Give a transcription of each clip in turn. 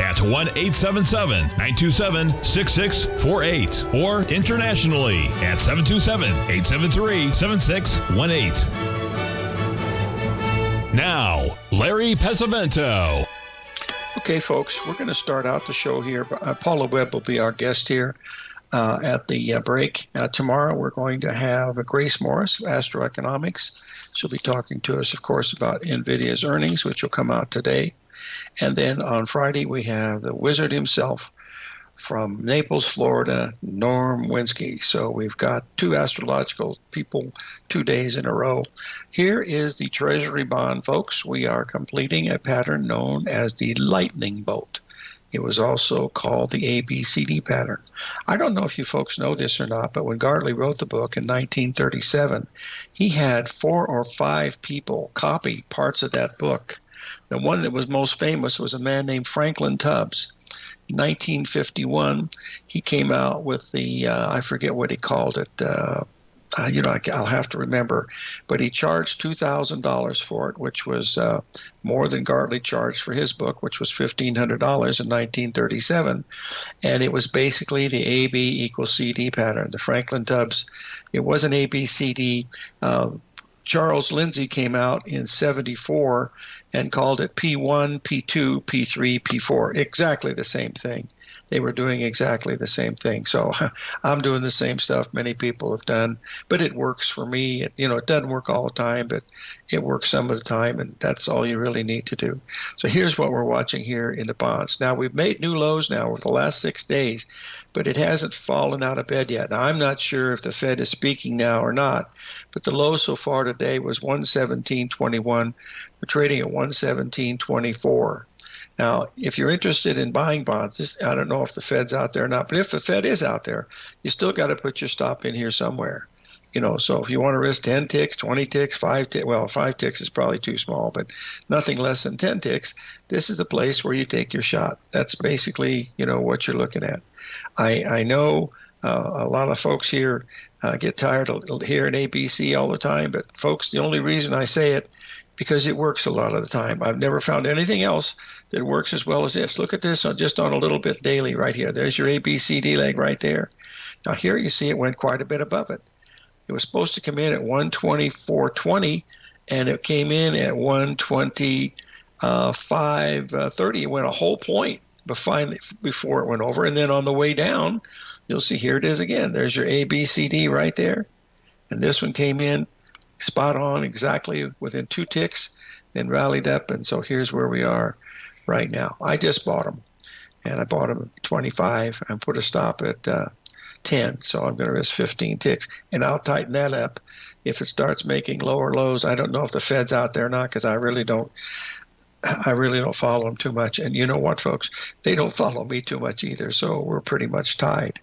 at 1-877-927-6648 or internationally at 727-873-7618. Now, Larry Pesavento. Okay, folks, we're going to start out the show here. Paula Webb will be our guest here at the break. Tomorrow we're going to have Grace Morris of Astroeconomics. She'll be talking to us, of course, about NVIDIA's earnings, which will come out today. And then on Friday we have the wizard himself from Naples, Florida, Norm Winskey. So we've got two astrological people 2 days in a row. Here is the Treasury bond, folks. We are completing a pattern known as the lightning bolt. It was also called the ABCD pattern. I don't know if you folks know this or not, but when Gartley wrote the book in 1937, he had 4 or 5 people copy parts of that book. The one that was most famous was a man named Franklin Tubbs. 1951, he came out with the, I forget what he called it, you know, I'll have to remember, but he charged $2,000 for it, which was more than Gartley charged for his book, which was $1,500 in 1937. And it was basically the AB equals CD pattern, the Franklin Tubbs. It was an ABCD. Charles Lindsay came out in 74 and called it P1, P2, P3, P4, exactly the same thing. They were doing exactly the same thing. So I'm doing the same stuff many people have done, but it works for me. It, you know, it doesn't work all the time, but it works some of the time, and that's all you really need to do. So here's what we're watching here in the bonds. Now, we've made new lows now over the last 6 days, but it hasn't fallen out of bed yet. Now, I'm not sure if the Fed is speaking now or not, but the low so far today was 117.21. We're trading at 117.24. Now, if you're interested in buying bonds, I don't know if the Fed's out there or not, but if the Fed is out there, you still got to put your stop in here somewhere. You know, so if you want to risk 10 ticks, 20 ticks, 5 ticks, well, 5 ticks is probably too small, but nothing less than 10 ticks, this is the place where you take your shot. That's basically, you know, what you're looking at. I know a lot of folks here get tired of hearing ABC all the time, but folks, the only reason I say it, because it works a lot of the time. I've never found anything else that works as well as this. Look at this on just on a little bit daily right here. There's your ABCD leg right there. Now here you see it went quite a bit above it. It was supposed to come in at 124.20, and it came in at 125.30. It went a whole point before it went over. And then on the way down, you'll see here it is again. There's your ABCD right there. And this one came in spot on, exactly within 2 ticks, then rallied up. And so here's where we are right now. I just bought them, and I bought them at 25 and put a stop at 10, so I'm going to risk 15 ticks, and I'll tighten that up if it starts making lower lows. I don't know if the Fed's out there or not, because I really don't follow them too much. And you know what, folks? They don't follow me too much either, so we're pretty much tied.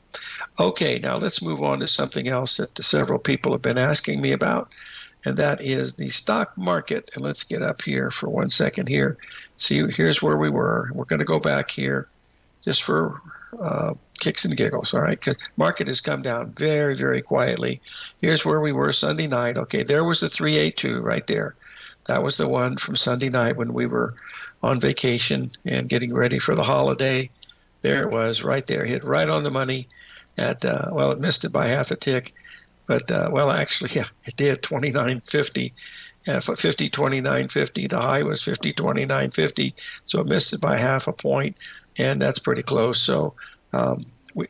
Okay, now let's move on to something else that several people have been asking me about, and that is the stock market. And let's get up here for 1 second here. See, here's where we were. We're going to go back here just for kicks and giggles, all right, because market has come down very, very quietly. Here's where we were Sunday night. Okay, there was the 382 right there. That was the one from Sunday night when we were on vacation and getting ready for the holiday. There it was right there, hit right on the money at, well, it missed it by half a tick, but, well, actually, yeah, it did, 29.50. 50.29.50, the high was 50.29.50, so it missed it by half a point, and that's pretty close. So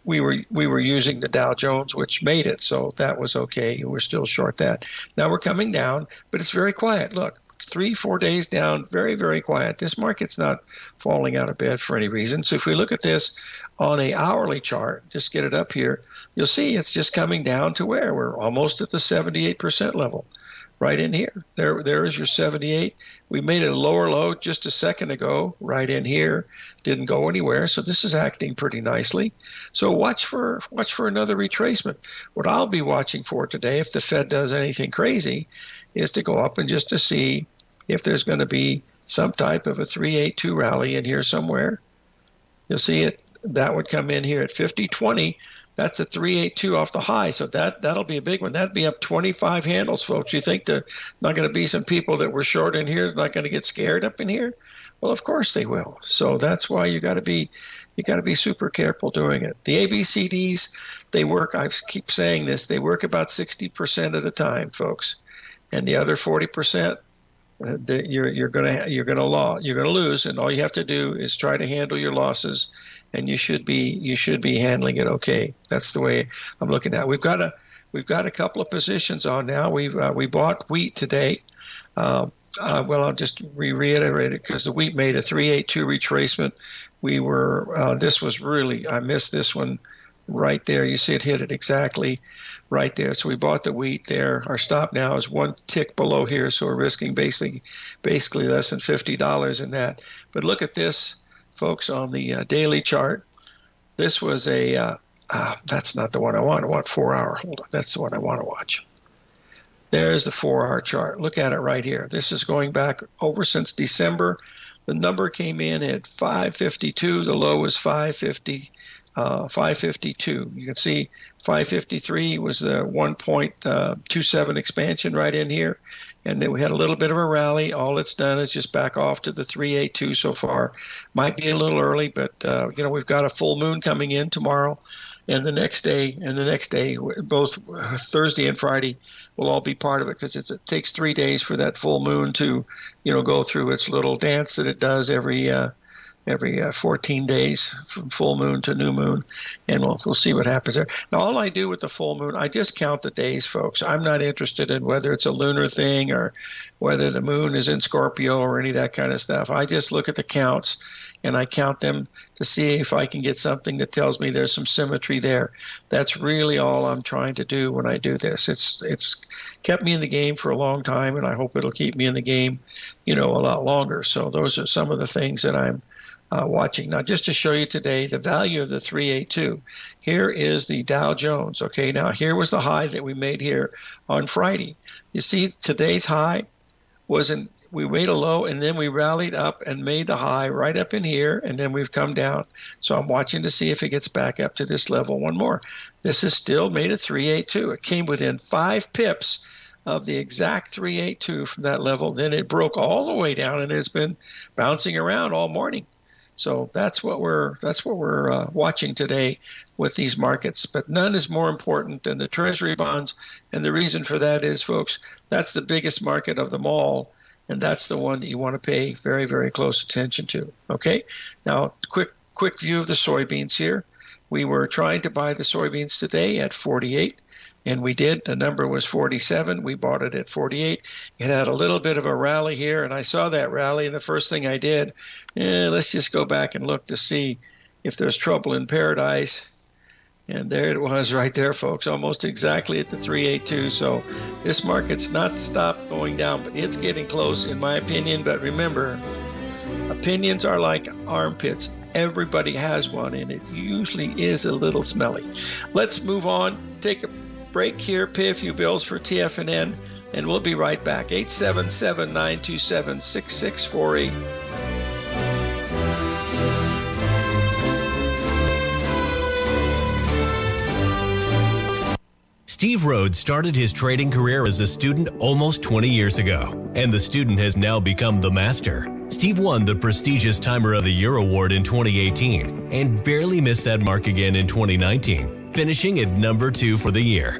we were using the Dow Jones, which made it, so that was okay. We're still short that. Now we're coming down, but it's very quiet. Look, 3-4 days down, very, very quiet. This market's not falling out of bed for any reason. So if we look at this on an hourly chart, just get it up here, you'll see it's just coming down to where we're almost at the 78% level. right in here. There is your 78. We made a lower low just a second ago, right in here. Didn't go anywhere, so this is acting pretty nicely. So watch for another retracement. What I'll be watching for today, if the Fed does anything crazy, is to go up and just to see if there's going to be some type of a 382 rally in here somewhere. You'll see it. That would come in here at 50.20. That's a 382 off the high, so that'll be a big one. That'd be up 25 handles, folks. You think there's not going to be some people that were short in here, not going to get scared up in here? Well, of course they will. So that's why you got to be super careful doing it. The ABCDs, they work. I keep saying this. They work about 60% of the time, folks, and the other 40%, you're gonna lose, and all you have to do is try to handle your losses, and you should be handling it okay. That's the way I'm looking at it. We've got a couple of positions on now. We bought wheat today. Well, I'll just reiterate it because the wheat made a 382 retracement. I missed this one right there. You see it hit it exactly right there. So we bought the wheat there. Our stop now is one tick below here, so we're risking basically less than $50 in that. But look at this, folks, on the daily chart. This was a that's not the one I want. I want 4 hour. Hold on. That's the one I want to watch. There's the 4 hour chart. Look at it right here. This is going back over since December. The number came in at 5.52. The low was 5.50. 552. You can see 553 was the 1.27 expansion right in here. And then we had a little bit of a rally. All it's done is just back off to the 382 so far. Might be a little early, but we've got a full moon coming in tomorrow. And the next day, both Thursday and Friday will all be part of it because it takes 3 days for that full moon to, go through its little dance that it does every 14 days from full moon to new moon, and we'll see what happens there. Now, all I do with the full moon, I just count the days, folks. I'm not interested in whether it's a lunar thing or whether the moon is in Scorpio or any of that kind of stuff. I just look at the counts, and I count them to see if I can get something that tells me there's some symmetry there. That's really all I'm trying to do when I do this. It's kept me in the game for a long time, and I hope it'll keep me in the game, a lot longer. So those are some of the things that I'm watching. Now, just to show you today the value of the 382, here is the Dow Jones. Okay, now here was the high that we made here on Friday. You see today's high we made a low, and then we rallied up and made the high right up in here, and then we've come down. So I'm watching to see if it gets back up to this level one more. This is still made a 382. It came within 5 pips of the exact 382 from that level. Then it broke all the way down, and it's been bouncing around all morning. So that's what we're watching today with these markets. But none is more important than the Treasury bonds. And the reason for that is, folks, that's the biggest market of them all. And that's the one that you want to pay very, very close attention to. Okay, now quick view of the soybeans here. We were trying to buy the soybeans today at 48. And we did. The number was 47. We bought it at 48. It had a little bit of a rally here, and I saw that rally, and the first thing I did, let's just go back and look to see if there's trouble in paradise. And there it was right there, folks, almost exactly at the 382. So this market's not stopped going down, but it's getting close, in my opinion. But remember, opinions are like armpits. Everybody has one, and it usually is a little smelly. Let's move on. Take a break here, pay a few bills for TFNN, and we'll be right back. 877-927-6648. Steve Rhodes started his trading career as a student almost 20 years ago, and the student has now become the master. Steve won the prestigious Timer of the Year award in 2018 and barely missed that mark again in 2019. Finishing at number 2 for the year,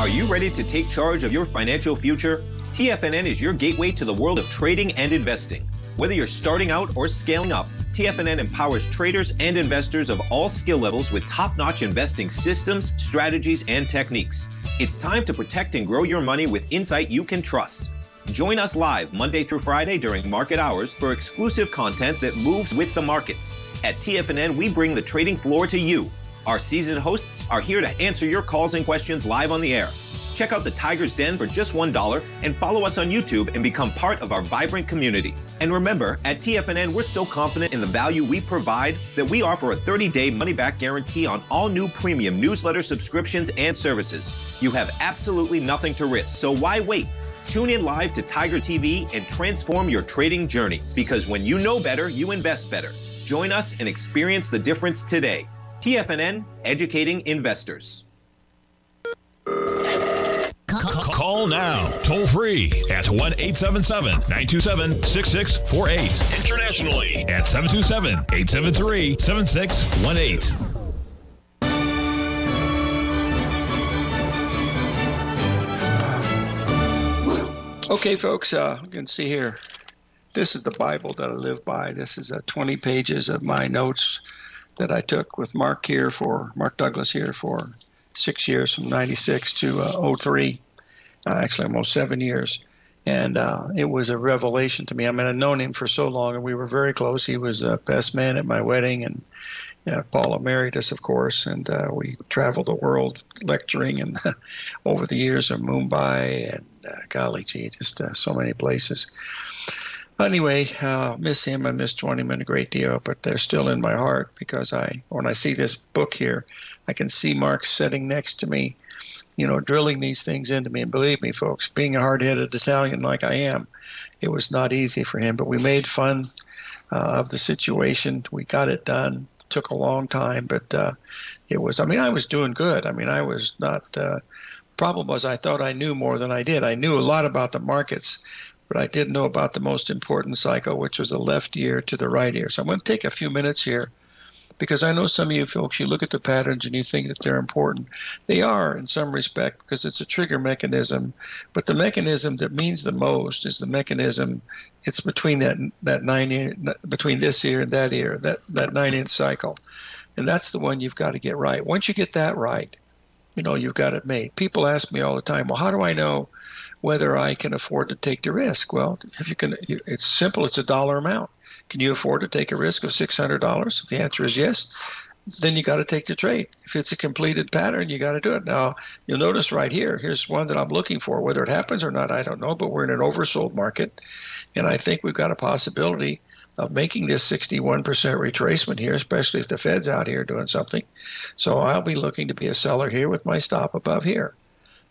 Are you ready to take charge of your financial future? TFNN is your gateway to the world of trading and investing. Whether you're starting out or scaling up, TFNN empowers traders and investors of all skill levels with top-notch investing systems, strategies, and techniques. It's time to protect and grow your money with insight you can trust. Join us live Monday through Friday during market hours for exclusive content that moves with the markets. At TFNN, we bring the trading floor to you. Our seasoned hosts are here to answer your calls and questions live on the air. Check out the Tiger's Den for just $1 and follow us on YouTube and become part of our vibrant community. And remember, at TFNN, we're so confident in the value we provide that we offer a 30-day money-back guarantee on all new premium newsletter subscriptions and services. You have absolutely nothing to risk, so why wait? Tune in live to Tiger TV and transform your trading journey, because when you know better, you invest better. Join us and experience the difference today. TFNN, educating investors. Call now, toll free at 1-877-927-6648. Internationally at 727-873-7618. Okay, folks, you can see here. This is the Bible that I live by. This is 20 pages of my notes that I took with Mark Douglas here for 6 years, from 96 to 03, actually almost 7 years. And it was a revelation to me. I mean, I've known him for so long, and we were very close. He was the best man at my wedding, and Paula married us, of course, and we traveled the world lecturing and over the years in Mumbai and so many places. Anyway, miss him. I miss 20 men a great deal, but they're still in my heart, because when I see this book here, I can see Mark sitting next to me, drilling these things into me. And believe me, folks, being a hard-headed Italian like I am, it was not easy for him. But we made fun of the situation. We got it done. Took a long time, but it was. I mean, I was doing good. I mean, I was not. Problem was, I thought I knew more than I did. I knew a lot about the markets, but I didn't know about the most important cycle, which was the left ear to the right ear. So I'm going to take a few minutes here, because I know some of you folks, you look at the patterns and you think that they're important. They are in some respect, because it's a trigger mechanism. But the mechanism that means the most is the mechanism. It's between between this ear and that ear, that 9-inch cycle. And that's the one you've got to get right. Once you get that right, you've got it made. People ask me all the time, well, how do I know whether I can afford to take the risk? Well, if you can, it's simple. It's a dollar amount. Can you afford to take a risk of $600? If the answer is yes, then you got to take the trade. If it's a completed pattern, you got to do it. Now, you'll notice right here, here's one that I'm looking for. Whether it happens or not, I don't know, but we're in an oversold market, and I think we've got a possibility of making this 61% retracement here, especially if the Fed's out here doing something. So I'll be looking to be a seller here with my stop above here.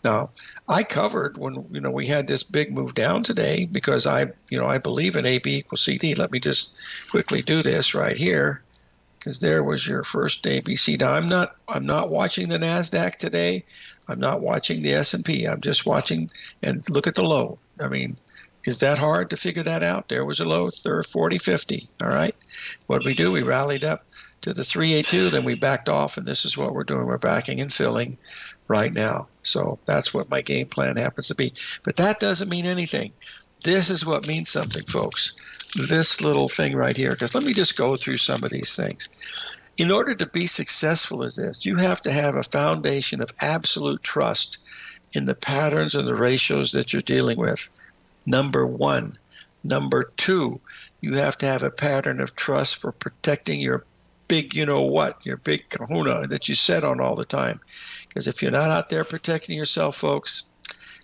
Now, I covered when we had this big move down today, because I believe in AB equals CD. Let me just quickly do this right here. because there was your first ABC. Now I'm not watching the NASDAQ today. I'm not watching the S&P. I'm just watching and look at the low. I mean, is that hard to figure that out? There was a low, 40.50. All right. What did we do? We rallied up to the 382, then we backed off, and this is what we're doing. We're backing and filling right now. So that's what my game plan happens to be. But that doesn't mean anything. This is what means something, folks. This little thing right here, because let me just go through some of these things. In order to be successful as this, you have to have a foundation of absolute trust in the patterns and the ratios that you're dealing with. Number one. Number two, you have to have a pattern of trust for protecting your big you-know-what, your big kahuna that you set on all the time. Because if you're not out there protecting yourself, folks,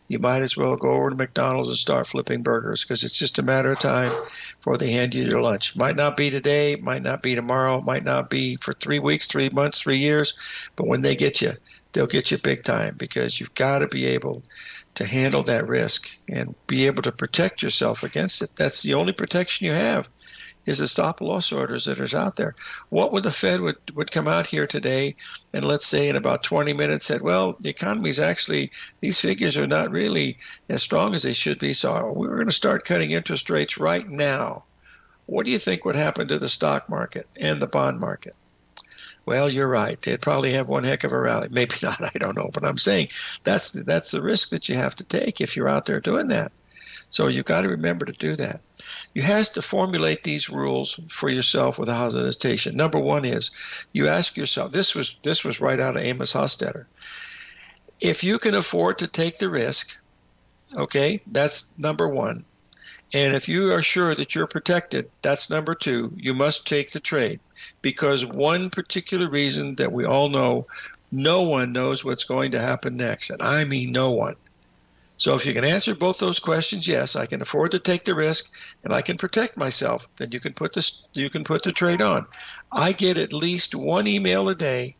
you might as well go over to McDonald's and start flipping burgers, because it's just a matter of time before they hand you your lunch. Might not be today, might not be tomorrow, might not be for 3 weeks, 3 months, 3 years, but when they get you, they'll get you big time, because you've got to be able to handle that risk and be able to protect yourself against it. That's the only protection you have, is the stop loss orders that is out there. What would the Fed would come out here today and, let's say, in about 20 minutes said, well, the economy's actually, these figures are not really as strong as they should be, so we're going to start cutting interest rates right now. What do you think would happen to the stock market and the bond market? Well, you're right. They'd probably have one heck of a rally. Maybe not, I don't know, but I'm saying that's the risk that you have to take if you're out there doing that. So you've got to remember to do that. You have to formulate these rules for yourself without hesitation. Number one is you ask yourself, this was right out of Amos Hostetter. If you can afford to take the risk, okay, that's number one. And if you are sure that you're protected, that's number two. You must take the trade, because one particular reason that we all know, no one knows what's going to happen next. And I mean no one. So if you can answer both those questions, yes, I can afford to take the risk and I can protect myself, then you can put the trade on. I get at least one email a day.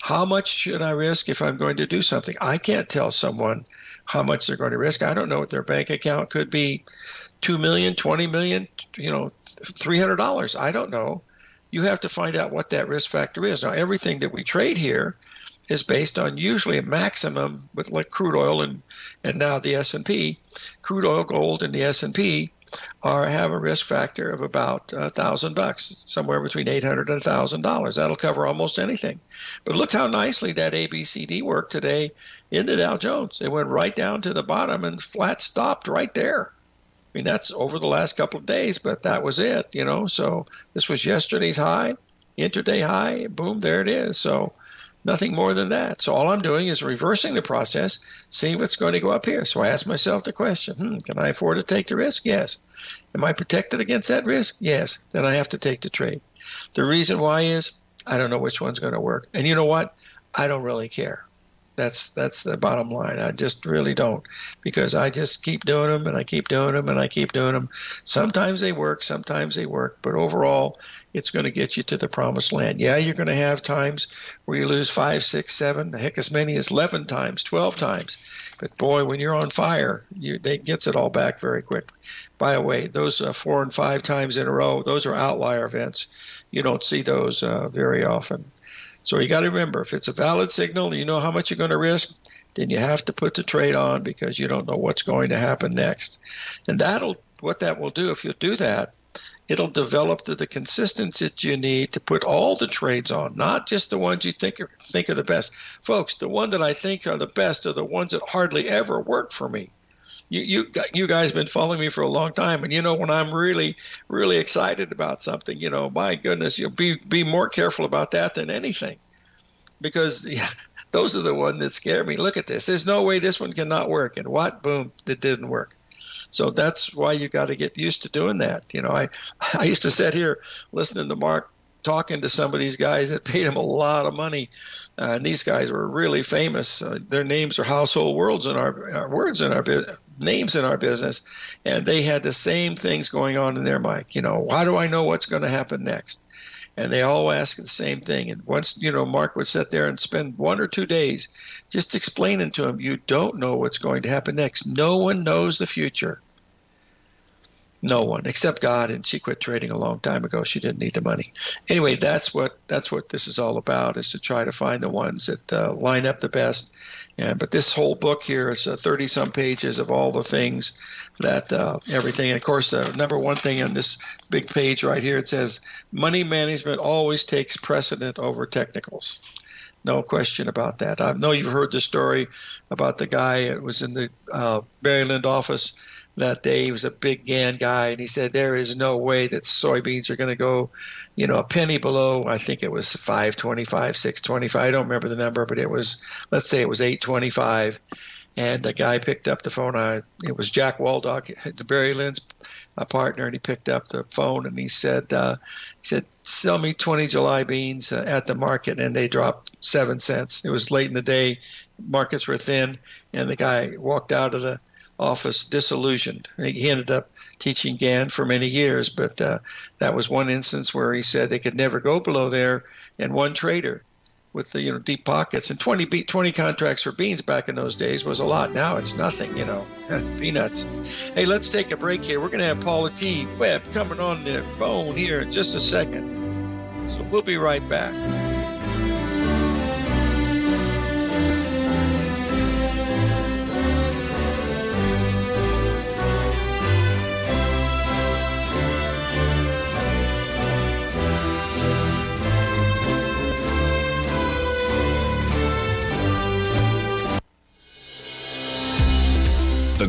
How much should I risk if I'm going to do something? I can't tell someone how much they're going to risk. I don't know what their bank account could be, $2 million, $20 million, you know, $300. I don't know. You have to find out what that risk factor is. Now, everything that we trade here is based on usually a maximum with, like, crude oil and now the S&P. Crude oil, gold, and the S&P have a risk factor of about $1,000, somewhere between $800 and $1,000. That'll cover almost anything. But look how nicely that ABCD worked today in the Dow Jones. It went right down to the bottom and flat stopped right there. I mean, that's over the last couple of days, but that was it, you know. So this was yesterday's high, intraday high, boom, there it is. So nothing more than that. So all I'm doing is reversing the process, seeing what's going to go up here. So I ask myself the question, can I afford to take the risk? Yes. Am I protected against that risk? Yes. Then I have to take the trade. The reason why is I don't know which one's going to work. And you know what? I don't really care. That's the bottom line. I just really don't, because I just keep doing them and I keep doing them and I keep doing them. Sometimes they work, but overall it's going to get you to the promised land. Yeah, you're going to have times where you lose 5, 6, 7, the heck, as many as 11 times, 12 times. But boy, when you're on fire, they gets it all back very quickly. By the way, those 4 and 5 times in a row, those are outlier events. You don't see those very often. So you got to remember, if it's a valid signal and you know how much you're going to risk, then you have to put the trade on, because you don't know what's going to happen next. And what that will do, if you'll do that, it'll develop the consistency that you need to put all the trades on, not just the ones you think are the best. Folks, the one that I think are the best are the ones that hardly ever work for me. You guys have been following me for a long time, and you know when I'm really, really excited about something, you know, my goodness, you'll be more careful about that than anything, because those are the ones that scare me. Look at this. There's no way this one cannot work, and what? Boom, it didn't work. So that's why you got to get used to doing that. You know, I used to sit here listening to Mark talking to some of these guys that paid him a lot of money. And these guys were really famous. Their names are household words in names in our business, and they had the same things going on in their mind. You know, how do I know what's going to happen next? And they all ask the same thing. And once, you know, Mark would sit there and spend 1 or 2 days just explaining to him, you don't know what's going to happen next. No one knows the future. No one except God, and she quit trading a long time ago. She didn't need the money. Anyway, that's what this is all about, is to try to find the ones that line up the best. And but this whole book here is 30 some pages of all the things that everything. And of course, the number one thing on this big page right here, it says money management always takes precedent over technicals. No question about that. I know you've heard the story about the guy that was in the Maryland office that day. He was a big GAN guy, and he said there is no way that soybeans are going to go, you know, a penny below. I think it was $5.25, $6.25. I don't remember the number, but it was, let's say it was $8.25. And the guy picked up the phone. It was Jack Waldock, the Barry Lynn's partner, and he picked up the phone and he said, sell me 20 July beans at the market, and they dropped 7 cents. It was late in the day, markets were thin, and the guy walked out of the office disillusioned. He ended up teaching GAN for many years, but that was one instance where he said they could never go below there, and one trader with the deep pockets and 20 contracts for beans back in those days was a lot. Now it's nothing, peanuts. Hey, let's take a break here. We're going to have Paula T. Webb coming on the phone here in just a second. So we'll be right back. The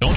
Don't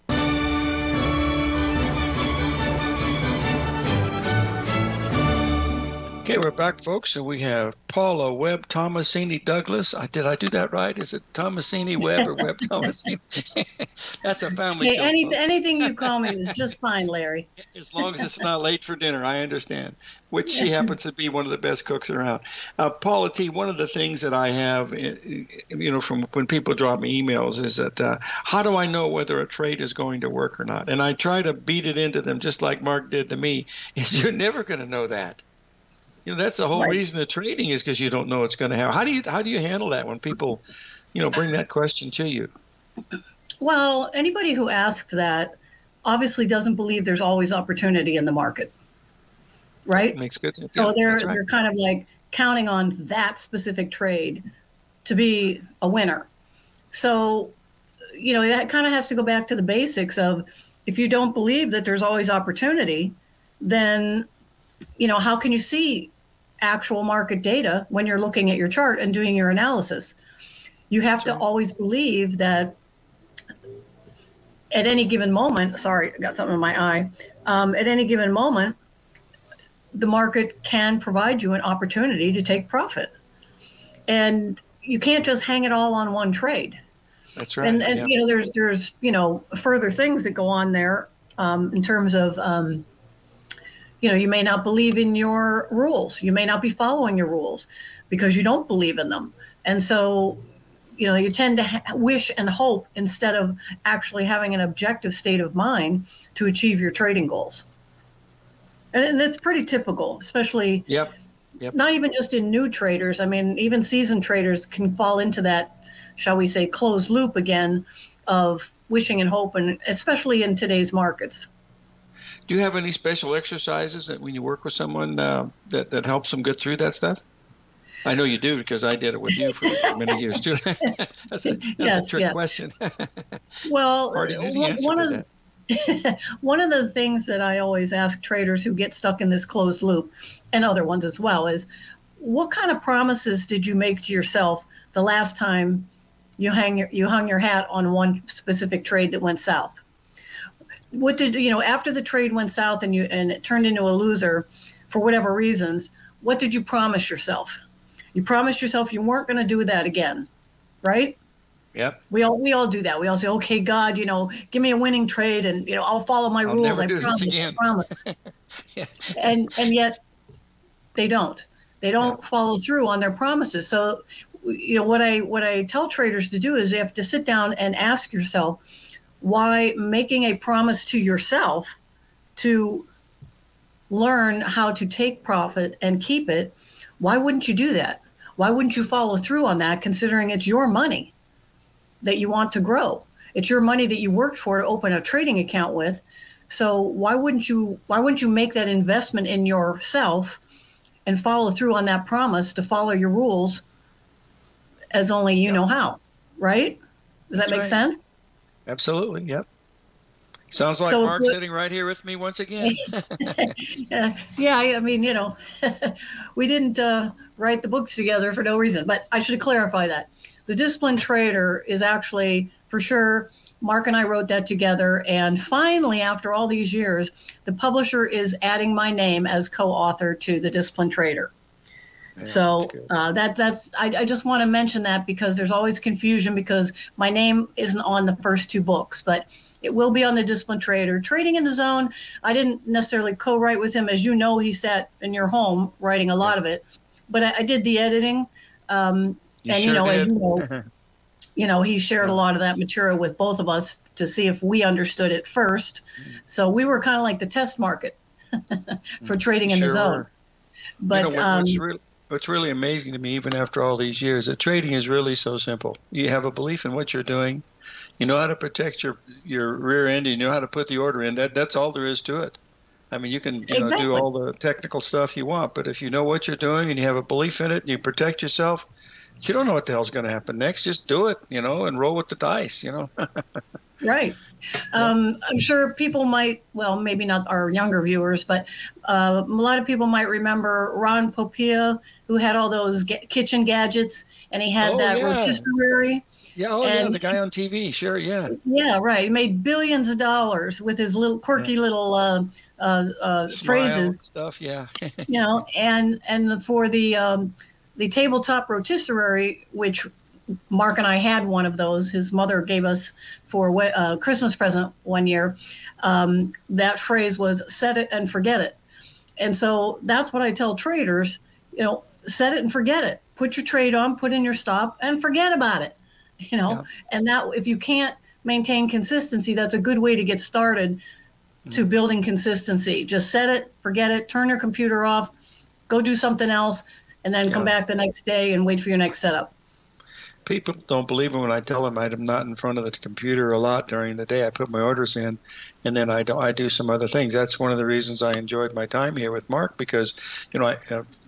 Okay, we're back, folks, and we have Paula Webb, Tomasini Douglas. Did I do that right? Is it Tomasini Webb or Webb Tomasini? That's a family joke. Anything you call me is just fine, Larry. As long as it's not late for dinner, I understand, which she happens to be one of the best cooks around. Paula T., one of the things that I have, from when people drop me emails is that how do I know whether a trade is going to work or not? And I try to beat it into them just like Mark did to me, is you're never going to know that. That's the whole reason of trading is because you don't know what's going to happen. How do you handle that when people, bring that question to you? Well, anybody who asks that obviously doesn't believe there's always opportunity in the market, right? That makes good sense. So yeah, they're kind of like counting on that specific trade to be a winner. So, that kind of has to go back to the basics of if you don't believe that there's always opportunity, then how can you see actual market data when you're looking at your chart and doing your analysis? You have to always believe that at any given moment, sorry, I got something in my eye, at any given moment, the market can provide you an opportunity to take profit. And you can't just hang it all on one trade. That's right. And yeah. There's further things that go on there in terms of you may not believe in your rules. You may not be following your rules because you don't believe in them. And so, you tend to wish and hope instead of actually having an objective state of mind to achieve your trading goals. And that's pretty typical, especially not even just in new traders. I mean, even seasoned traders can fall into that, shall we say, closed loop again of wishing and hope, and especially in today's markets. Do you have any special exercises that when you work with someone that helps them get through that stuff? I know you do because I did it with you for many years too. that's a trick question. Well, one of the things that I always ask traders who get stuck in this closed loop and other ones as well is, what kind of promises did you make to yourself the last time you hung your hat on one specific trade that went south? What did after the trade went south and it turned into a loser for whatever reasons? What did you promise yourself? You promised yourself you weren't going to do that again, right? Yep. We all do that. We all say, "Okay, God, give me a winning trade, and I'll follow my rules. I promise." I promise. Yeah. And yet they don't follow through on their promises. So what I tell traders to do is they have to sit down and ask yourself, why making a promise to yourself to learn how to take profit and keep it, why wouldn't you do that? Why wouldn't you follow through on that, considering it's your money that you want to grow? It's your money that you worked for to open a trading account with. So why wouldn't you make that investment in yourself and follow through on that promise to follow your rules as only you know how, right? Does that make sense? Absolutely. Yep. Sounds like Mark sitting right here with me once again. Yeah. I mean, we didn't write the books together for no reason, but I should clarify that. The Disciplined Trader is actually, for sure, Mark and I wrote that together. And finally, after all these years, the publisher is adding my name as co-author to The Disciplined Trader. Yeah, so I just want to mention that because there's always confusion because my name isn't on the first two books, but it will be on The Disciplined Trader. Trading in the Zone, I didn't necessarily co-write with him. As he sat in your home writing a lot of it, but I did the editing. He shared a lot of that material with both of us to see if we understood it first. So we were kind of like the test market for Trading in the Zone. But what's really amazing to me, even after all these years, that trading is really so simple. You have a belief in what you're doing. You know how to protect your rear end. You know how to put the order in. That's all there is to it. I mean, you can do all the technical stuff you want, but if you know what you're doing and you have a belief in it and you protect yourself, you don't know what the hell's going to happen next. Just do it, and roll with the dice. Right. I'm sure people might, well, maybe not our younger viewers, but a lot of people might remember Ron Popeil, who had all those kitchen gadgets, and he had that rotisserie. Yeah, the guy on TV, sure, yeah. Yeah, right. He made billions of dollars with his little quirky little phrases and stuff, yeah. You know, and for the tabletop rotisserie, which Mark and I had one of those. His mother gave us for a Christmas present one year. That phrase was "set it and forget it," and so that's what I tell traders. You know, set it and forget it. Put your trade on, put in your stop, and forget about it. You know, and that if you can't maintain consistency, that's a good way to get started to building consistency. Just set it, forget it, turn your computer off, go do something else, and then come back the next day and wait for your next setup. People don't believe me when I tell them I'm not in front of the computer a lot during the day. I put my orders in, and then I do some other things. That's one of the reasons I enjoyed my time here with Mark, because, you know,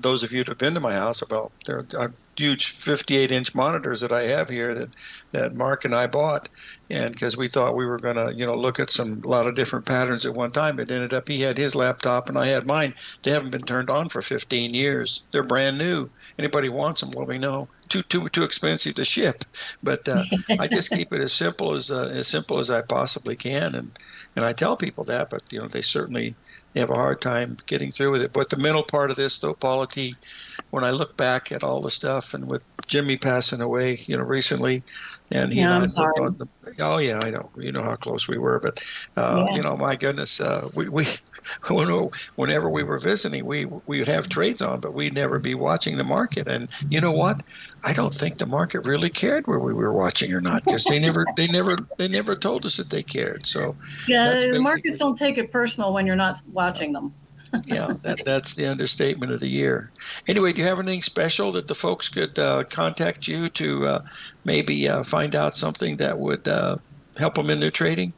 those of you that have been to my house, well, there are huge 58-inch monitors that I have here that Mark and I bought, and because we thought we were going to, you know, look at a lot of different patterns at one time. It ended up he had his laptop and I had mine. They haven't been turned on for 15 years. They're brand new. Anybody wants them? Well, we know. Too expensive to ship, but I just keep it as simple as I possibly can, and I tell people that, but you know they certainly have a hard time getting through with it. But the mental part of this, though, Paula T., when I look back at all the stuff, and with Jimmy passing away, you know, recently, and he and I'm sorry. Oh yeah, I know. You know how close we were, but you know, my goodness, we whenever we were visiting, we would have trades on, but we'd never be watching the market. And you know what? I don't think the market really cared where we were watching or not, because they never told us that they cared. So yeah, the markets don't take it personal when you're not watching them. Yeah, that's the understatement of the year. Anyway, do you have anything special that the folks could contact you to maybe find out something that would help them in their trading?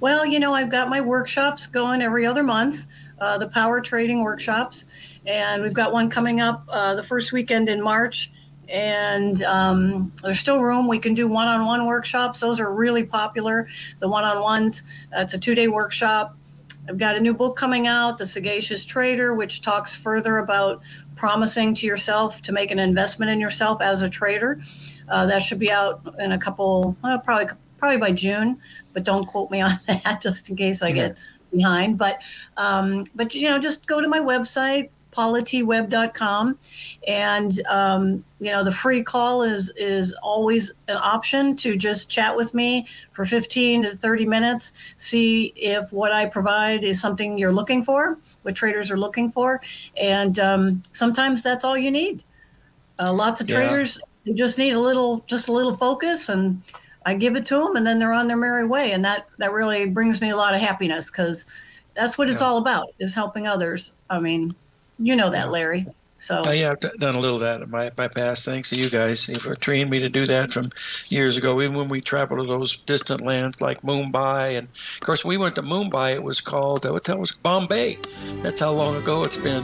Well, you know, I've got my workshops going every other month, the power trading workshops, and we've got one coming up the first weekend in March, and there's still room. We can do one-on-one workshops. Those are really popular, the one-on-ones. It's a two-day workshop. I've got a new book coming out, The Sagacious Trader, which talks further about promising to yourself to make an investment in yourself as a trader. That should be out in a couple, probably by June, but don't quote me on that just in case I get behind. But you know, just go to my website, paulatwebb.com, and you know, the free call is always an option to just chat with me for 15 to 30 minutes, see if what I provide is something you're looking for, what traders are looking for, and sometimes that's all you need. Lots of traders just need a little focus, and I give it to them, and then they're on their merry way, and that really brings me a lot of happiness, because that's what it's all about, is helping others. I mean, you know that, Larry. So I've done a little of that in my past. Thanks to you guys for training me to do that from years ago, even when we traveled to those distant lands like Mumbai. And, of course, we went to Mumbai. It was called Bombay. That's how long ago it's been.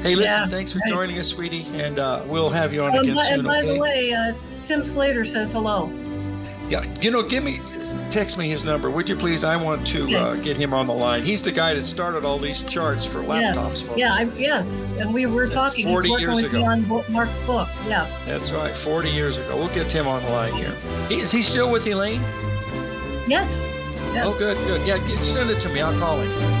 Hey, listen, thanks for joining us, sweetie, and we'll have you on again soon. And by the way, Tim Slater says hello. Yeah, you know, text me his number, would you please? I want to get him on the line. He's the guy that started all these charts for laptops. Yes, and we were talking 40 years ago on Mark's book. Yeah, that's right, 40 years ago. We'll get Tim on the line here. Is he still with Elaine? Yes. Oh, good. Yeah, send it to me. I'll call him.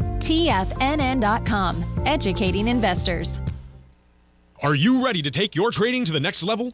TFNN.com, educating investors. Are you ready to take your trading to the next level?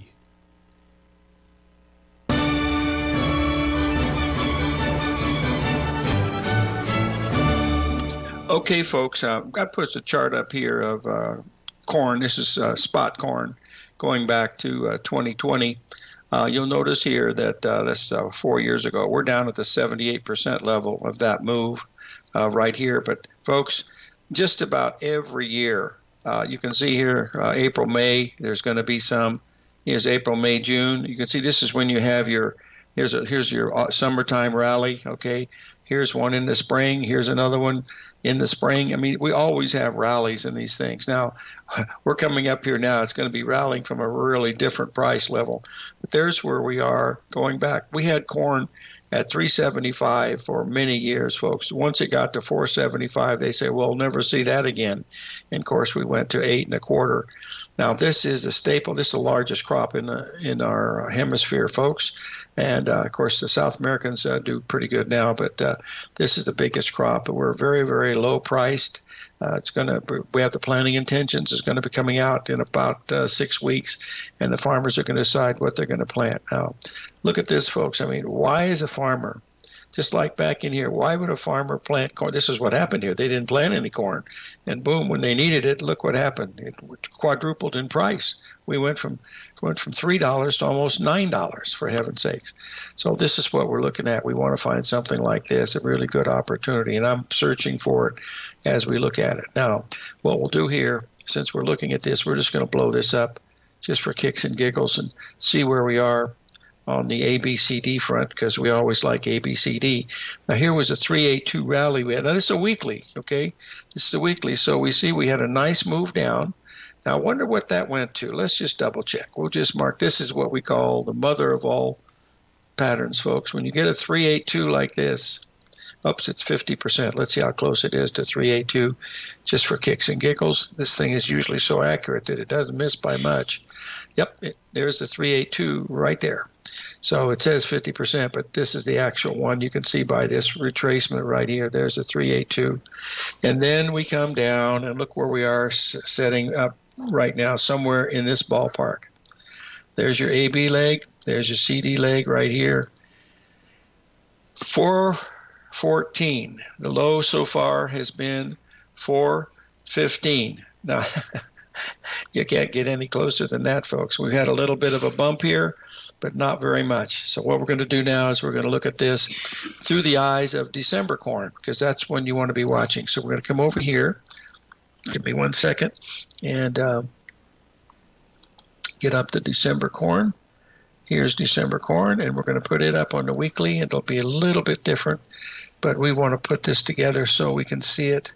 Okay, folks, I've got to put a chart up here of corn. This is spot corn going back to 2020. You'll notice here that that's 4 years ago. We're down at the 78% level of that move right here. But, folks, just about every year, you can see here April, May, there's going to be some. Here's April, May, June. You can see this is when you have your – here's your summertime rally, okay? Here's one in the spring. Here's another one in the spring. I mean, we always have rallies in these things. Now, we're coming up here now. It's going to be rallying from a really different price level. But there's where we are going back. We had corn at $375 for many years, folks. Once it got to $475, they say, well, we'll never see that again. And, of course, we went to 8 1/4. Now, this is the staple. This is the largest crop in our hemisphere, folks. And, of course, the South Americans do pretty good now, but this is the biggest crop. We're very, very low priced. We have the planting intentions. It's going to be coming out in about 6 weeks, and the farmers are going to decide what they're going to plant. Now, look at this, folks. I mean, why is a farmer, just like back in here, why would a farmer plant corn? This is what happened here. They didn't plant any corn. And boom, when they needed it, look what happened. It quadrupled in price. We went from $3 to almost $9, for heaven's sakes. So this is what we're looking at. We want to find something like this, a really good opportunity, and I'm searching for it as we look at it. Now, what we'll do here, since we're looking at this, we're just going to blow this up just for kicks and giggles and see where we are on the ABCD front, because we always like ABCD. Now, here was a 382 rally we had. Now, this is a weekly, okay? This is a weekly. So we see we had a nice move down. Now, I wonder what that went to. Let's just double-check. We'll just mark. This is what we call the mother of all patterns, folks. When you get a 382 like this, oops, it's 50%. Let's see how close it is to 382. Just for kicks and giggles, this thing is usually so accurate that it doesn't miss by much. Yep, there's the 382 right there. So it says 50%, but this is the actual one. You can see by this retracement right here, there's a 382. And then we come down, and look where we are setting up right now, somewhere in this ballpark. There's your AB leg. There's your CD leg right here. 414. The low so far has been 415. Now, You can't get any closer than that, folks. We've had a little bit of a bump here, but not very much. So what we're going to do now is we're going to look at this through the eyes of December corn, because that's when you want to be watching. So we're going to come over here. Give me 1 second and get up the December corn. Here's December corn, and we're going to put it up on the weekly. It'll be a little bit different, but we want to put this together so we can see it.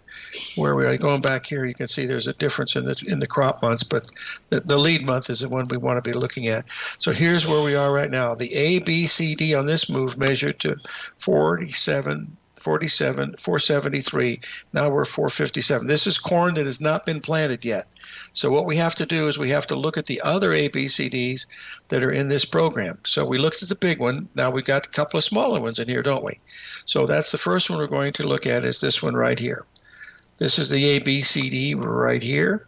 Where we are going back here, you can see there's a difference in the crop months, but the lead month is the one we want to be looking at. So here's where we are right now. The A, B, C, D on this move measured to 473. Now we're 457. This is corn that has not been planted yet. So what we have to do is we have to look at the other ABCDs that are in this program. So we looked at the big one. Now we've got a couple of smaller ones in here, don't we? So that's the first one we're going to look at, is this one right here. This is the ABCD right here.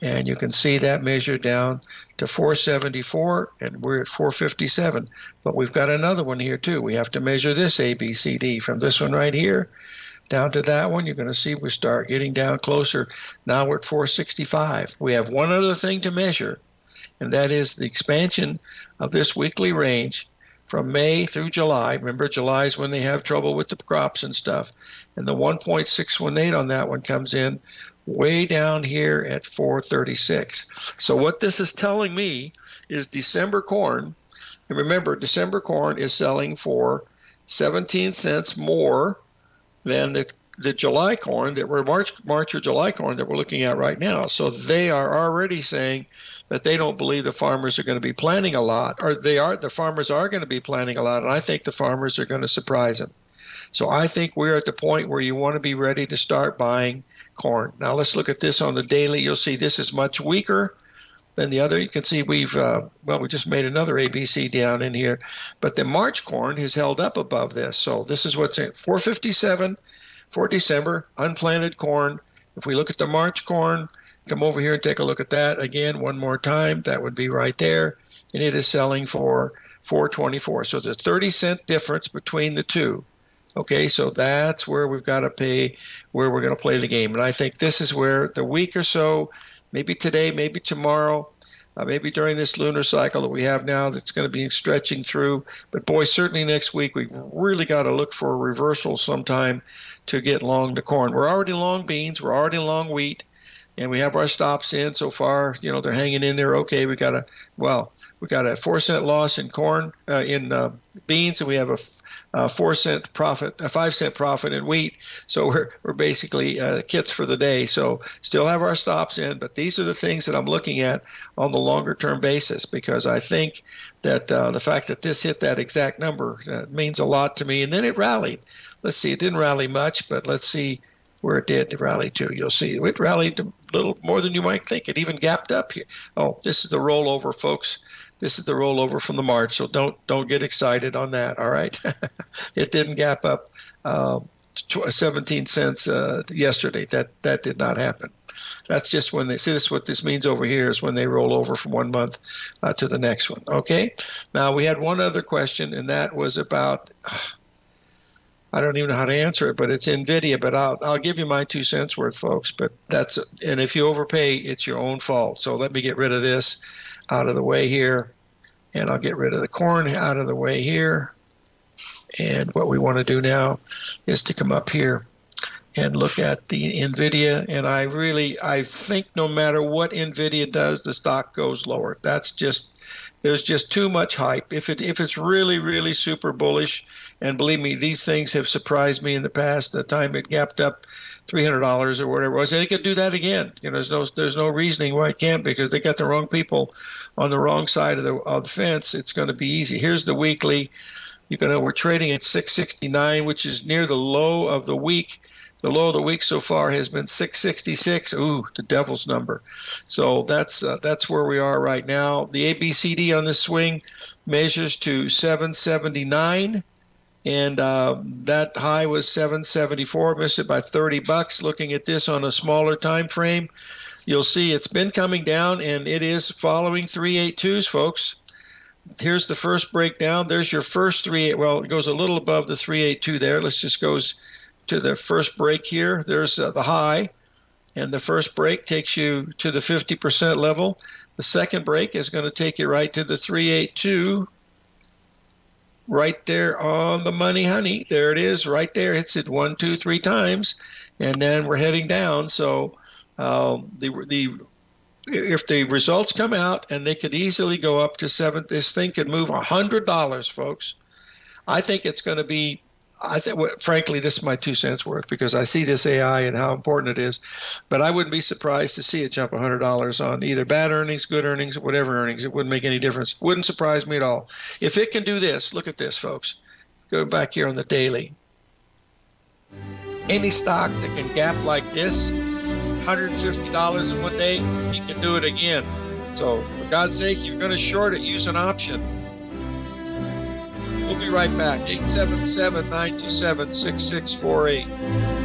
And you can see that measured down to 474, and we're at 457. But we've got another one here, too. We have to measure this ABCD from this one right here down to that one. You're going to see we start getting down closer. Now we're at 465. We have one other thing to measure, and that is the expansion of this weekly range from May through July. Remember, July is when they have trouble with the crops and stuff. And the 1.618 on that one comes in way down here at 436. So what this is telling me is December corn, and remember, December corn is selling for 17 cents more than the July corn that we're March or July corn that we're looking at right now. So they are already saying that they don't believe the farmers are going to be planting a lot, or the farmers are going to be planting a lot, and I think the farmers are going to surprise them. So I think we're at the point where you want to be ready to start buying corn. Now let's look at this on the daily. You'll see this is much weaker than the other. You can see we've, well, we just made another ABC down in here, but the March corn has held up above this. So this is what's at 457 for December, unplanted corn. If we look at the March corn, come over here and take a look at that again one more time. That would be right there, and it is selling for 424. So there's a 30-cent difference between the two. Okay, so that's where we've got to pay, where we're going to play the game. And I think this is where the week or so, maybe today, maybe tomorrow, maybe during this lunar cycle that we have now that's going to be stretching through. But, boy, certainly next week we've really got to look for a reversal sometime to get long the corn. We're already long beans. We're already long wheat. And we have our stops in so far. You know, they're hanging in there. Okay, we got to, well, we got a 4 cent loss in corn, in beans, and we have a 4 cent profit, a 5 cent profit in wheat. So we're basically kits for the day. So still have our stops in, but these are the things that I'm looking at on the longer term basis, because I think that the fact that this hit that exact number means a lot to me. And then it rallied. Let's see, it didn't rally much, but let's see where it did rally to. You'll see it rallied a little more than you might think. It even gapped up here. Oh, this is the rollover, folks. This is the rollover from the March, so don't get excited on that, all right? It didn't gap up 17 cents yesterday. That did not happen. That's just when they see this. What this means over here is when they roll over from one month to the next one, okay? Now, we had one other question, and that was about I don't even know how to answer it, but it's NVIDIA. But I'll give you my 2 cents worth, folks. But that's, and if you overpay, it's your own fault. So let me get rid of this out of the way here, and I'll get rid of the corn out of the way here. And what we want to do now is to come up here and look at the NVIDIA, and I think no matter what NVIDIA does, the stock goes lower. That's just, there's just too much hype. If it's really, really super bullish, and believe me, these things have surprised me in the past. The time it gapped up $300 or whatever it was, and it could do that again. You know, there's no reasoning why it can't, because they got the wrong people on the wrong side of the fence. It's going to be easy. Here's the weekly. You can know we're trading at 669, which is near the low of the week. The low of the week so far has been 666. Ooh, the devil's number. So that's where we are right now. The ABCD on this swing measures to 779, and that high was 774. Missed it by 30 bucks. Looking at this on a smaller time frame, you'll see it's been coming down, and it is following 382s, folks. Here's the first breakdown. There's your first three. Well, it goes a little above the 382 there. Let's just go to the first break here. There's the high, And the first break takes you to the 50% level. The second break is going to take you right to the 382, right there on the money, honey. There it is, right there. Hits it one, two, three times, and then we're heading down. So if the results come out, and they could easily go up to seven, this thing could move $100, folks. I think it's going to be, frankly, this is my 2 cents worth, because I see this AI and how important it is, but I wouldn't be surprised to see it jump $100 on either bad earnings, good earnings, whatever earnings. It wouldn't make any difference. Wouldn't surprise me at all. If it can do this, look at this, folks. Go back here on the daily. Any stock that can gap like this, $150 in one day, he can do it again. So for God's sake, you're going to short it, use an option. We'll be right back. 877-927-6648.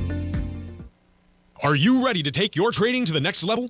Are you ready to take your trading to the next level?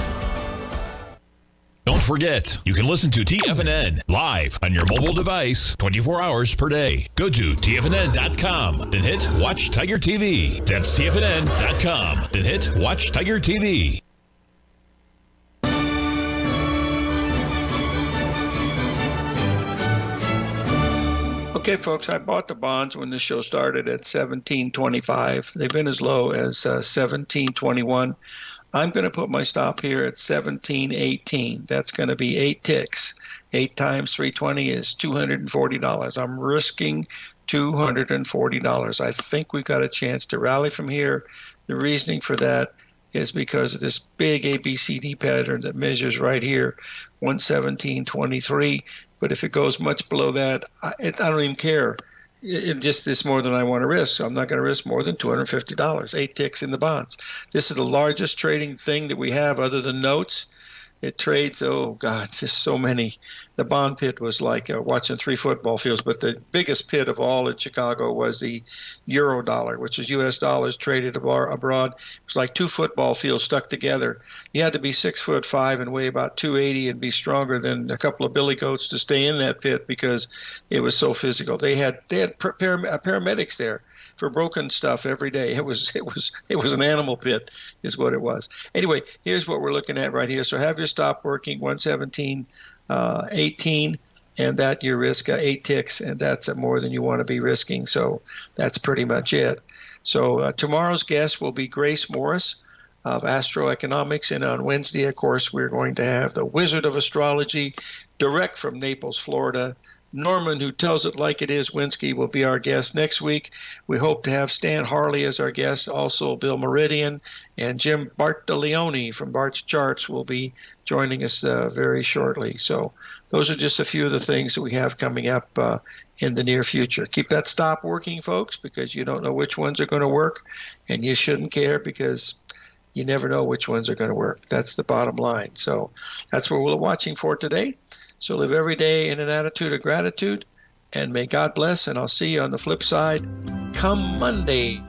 Don't forget, you can listen to TFNN live on your mobile device 24 hours per day. Go to TFNN.com, then hit Watch Tiger TV. That's TFNN.com, then hit Watch Tiger TV. Okay, folks, I bought the bonds when this show started at 17.25. They've been as low as 17.21. I'm going to put my stop here at 17.18. That's going to be 8 ticks. 8 times 320 is $240. I'm risking $240. I think we've got a chance to rally from here. The reasoning for that is because of this big ABCD pattern that measures right here, 117.23. But if it goes much below that, I don't even care. It's more than I want to risk. So I'm not going to risk more than $250, 8 ticks in the bonds. This is the largest trading thing that we have other than notes. It trades, oh, God, just so many. The bond pit was like watching 3 football fields, but the biggest pit of all in Chicago was the euro dollar, which is U.S. dollars traded abroad. It was like 2 football fields stuck together. You had to be 6'5" and weigh about 280 and be stronger than a couple of billy goats to stay in that pit because it was so physical. They had paramedics there for broken stuff every day. It was an animal pit is what it was. Anyway, here's what we're looking at right here. So have your stop working 117.18, and that your risk 8 ticks, and that's more than you want to be risking. So that's pretty much it. So tomorrow's guest will be Grace Morris of Astroeconomics, and on Wednesday, of course, we're going to have the Wizard of Astrology direct from Naples, Florida. Norman, who tells it like it is, Winskey, will be our guest next week. We hope to have Stan Harley as our guest, also Bill Meridian, and Jim Bartolioni from Bart's Charts will be joining us very shortly. So those are just a few of the things that we have coming up in the near future. Keep that stop working, folks, because you don't know which ones are going to work, and you shouldn't care because you never know which ones are going to work. That's the bottom line. So that's what we're watching for today. So live every day in an attitude of gratitude, and may God bless, and I'll see you on the flip side come Monday.